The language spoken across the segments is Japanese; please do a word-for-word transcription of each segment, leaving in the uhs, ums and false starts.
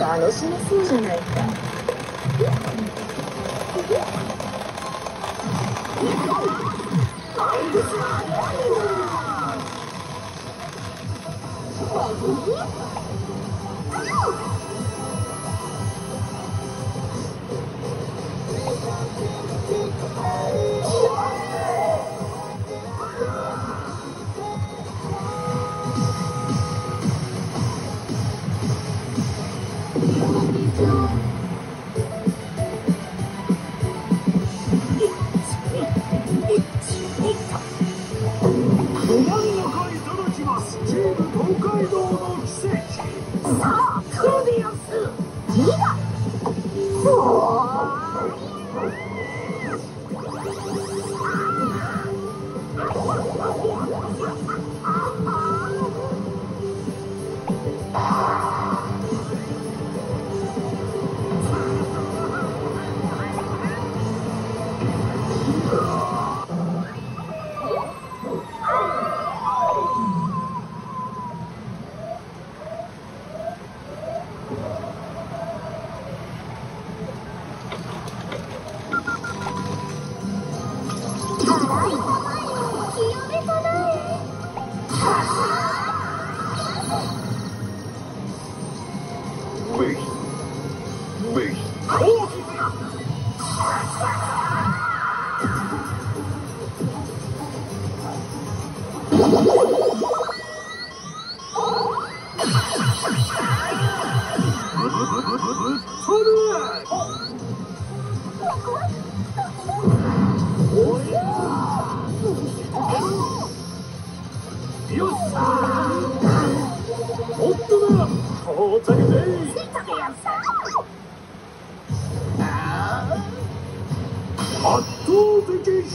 楽しみそうじゃないか。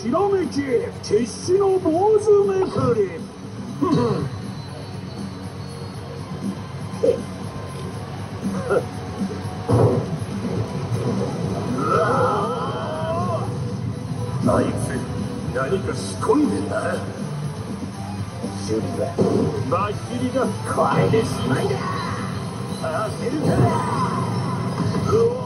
ひらめき、決死の坊主めくり。あいつ、何か仕込んでんだ。修理は、バッキリがこれでしまいだ。さあ、出るか。うおー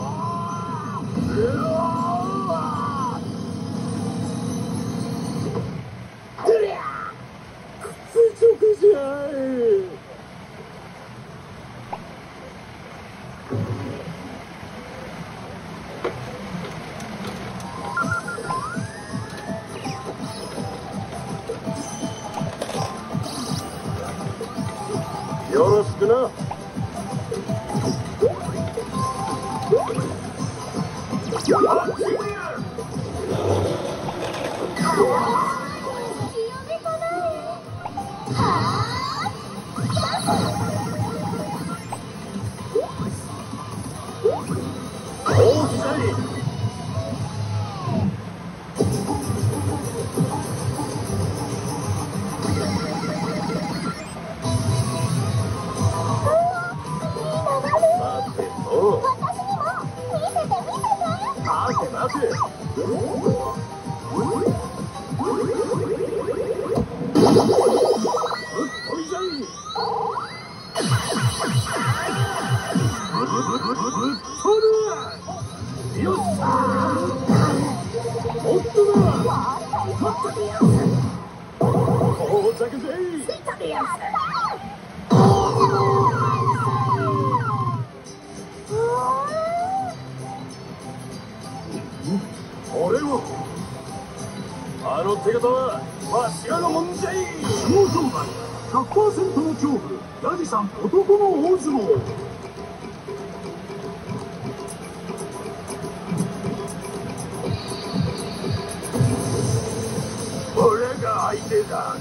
せいだ。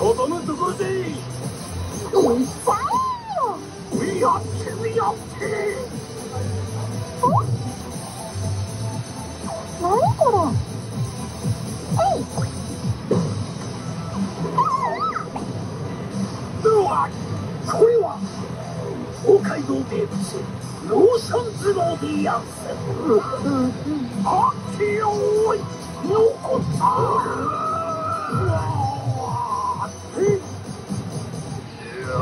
望むところで。おいさよ。We are king, we are king。お？何これ？えい。うわ、これは北海道名物。 ローションズローディアンス。あっけよーい、残ったー。ロ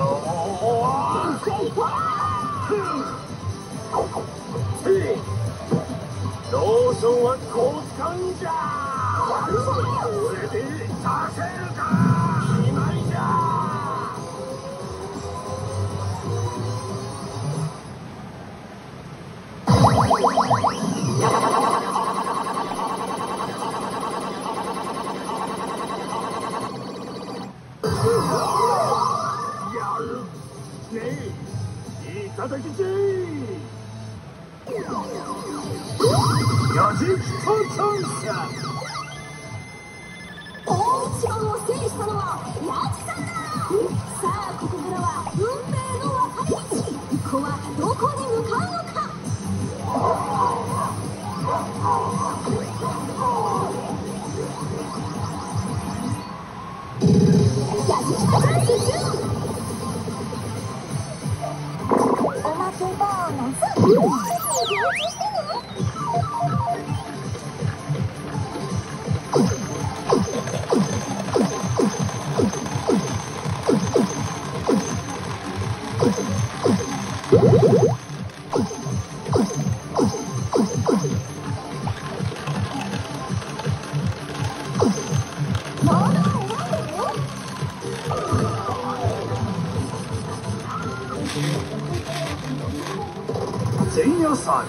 ーションはこう使うんじゃ。これで出せるか。決まりだ。 Zero Sun.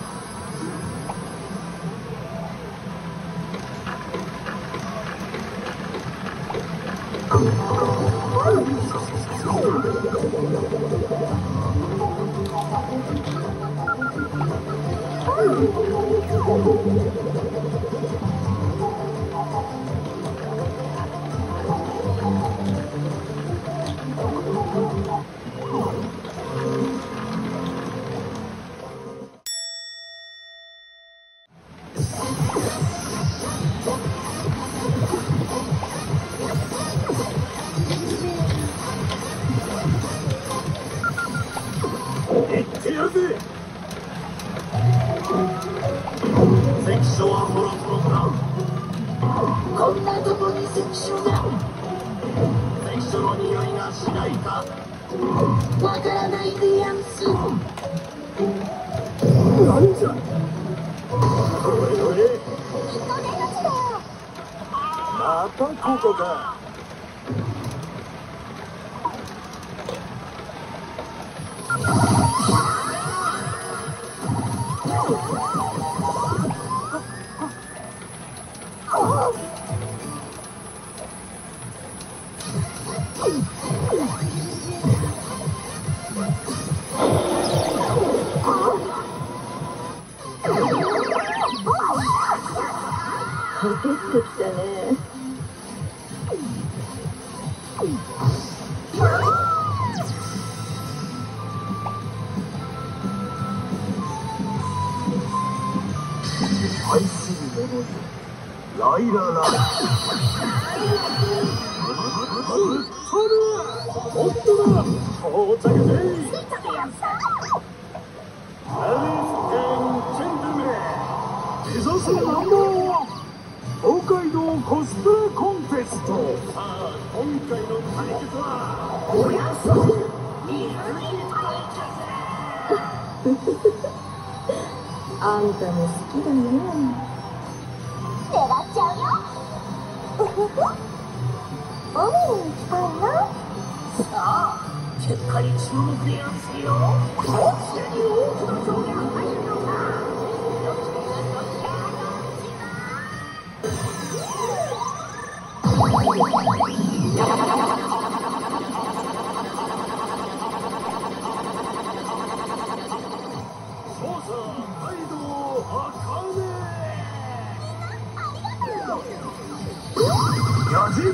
やクラ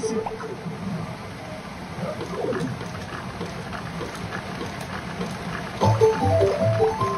シック。 ど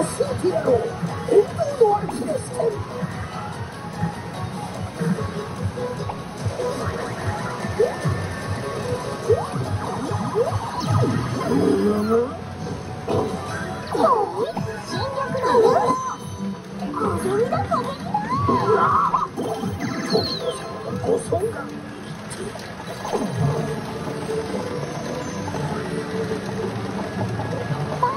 うする？ヒットを本当の悪気ですね。Thank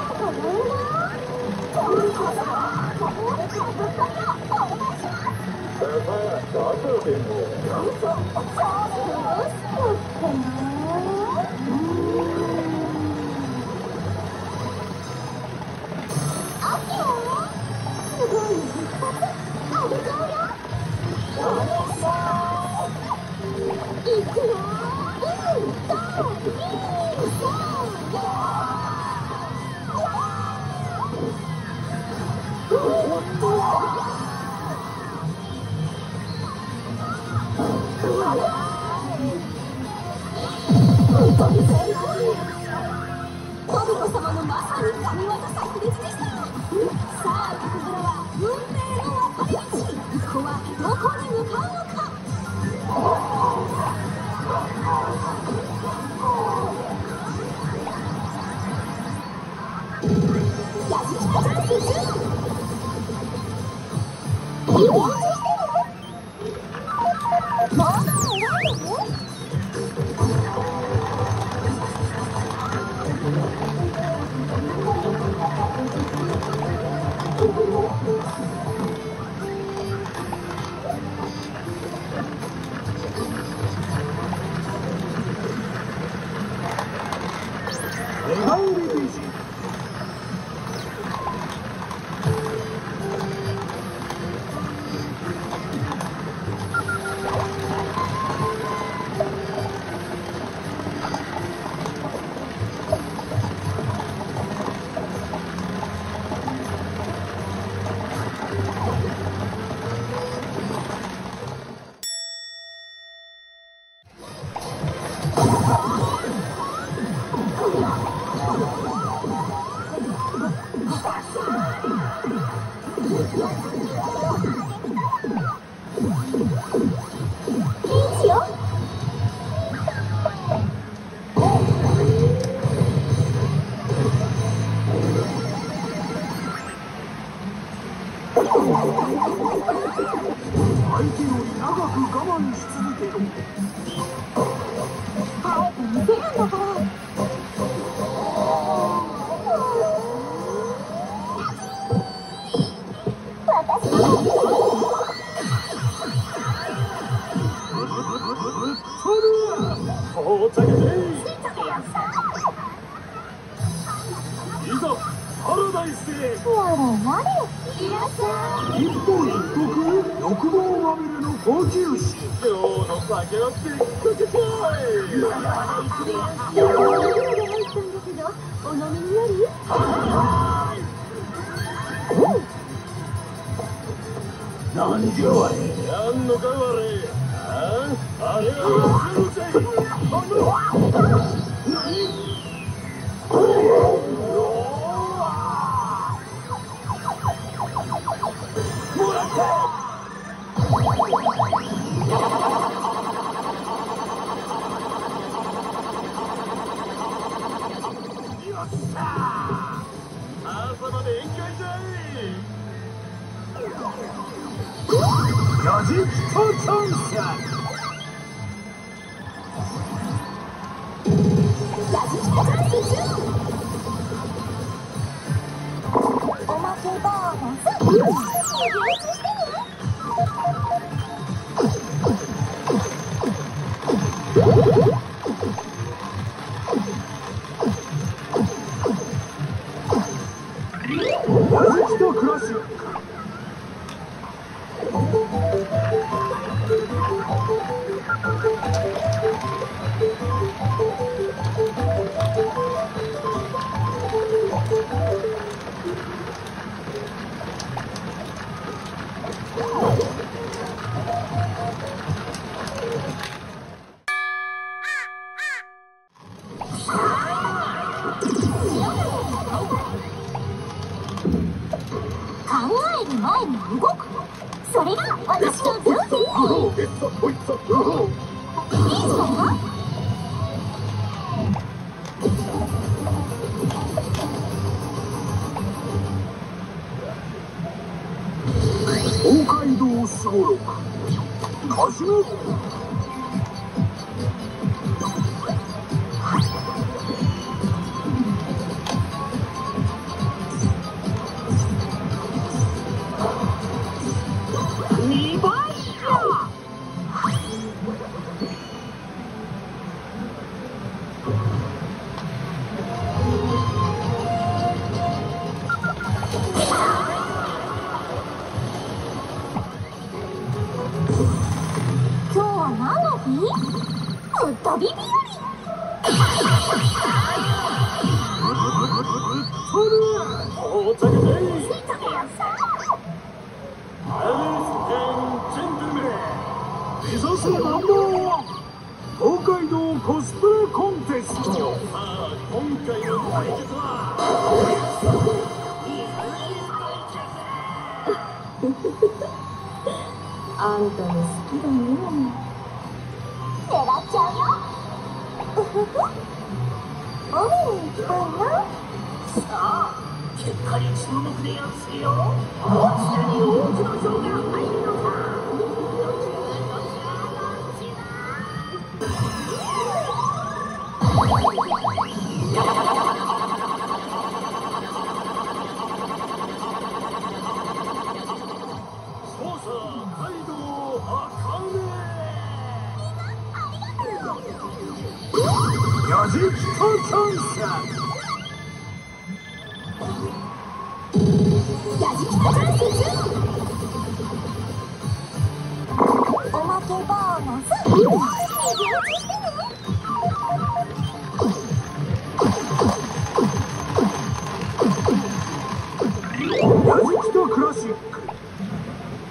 you. 前に動く。それが私のズーフィー。いいぞ。東海道すごろく始め。にばいだ。ビビより東海道コスプレコンテスト。さあ今回の対決はあんたも好きだね。狙っちゃうよ。おふふ。雨に行こうよ。さあ、結果に注目でやっつけよう。どちらに多くの票が入るのか。どちらどちらどちら。そうさ、街道を測れ。やじきとチャンス。やじきとチャンスじゅう。おまけボーナス。みんなしてね。やじきとクラシック。おめ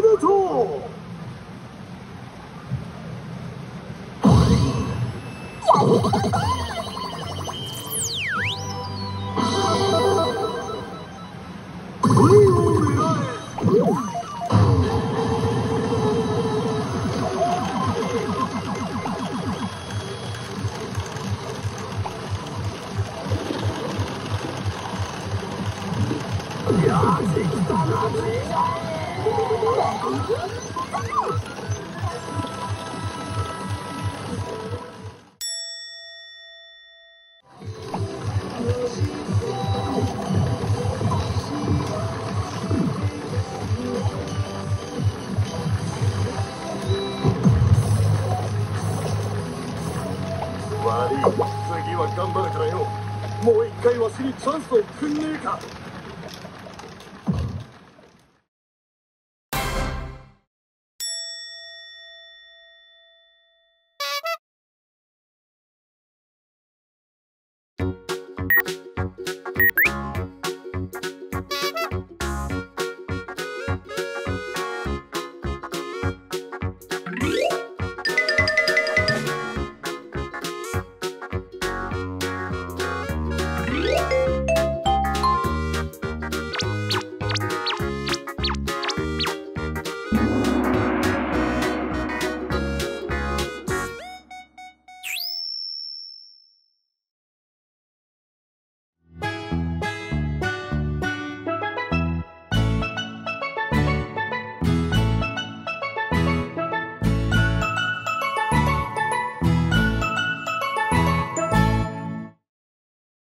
でとう。次は頑張るからよ。もう一回わしにチャンスをくんねえか。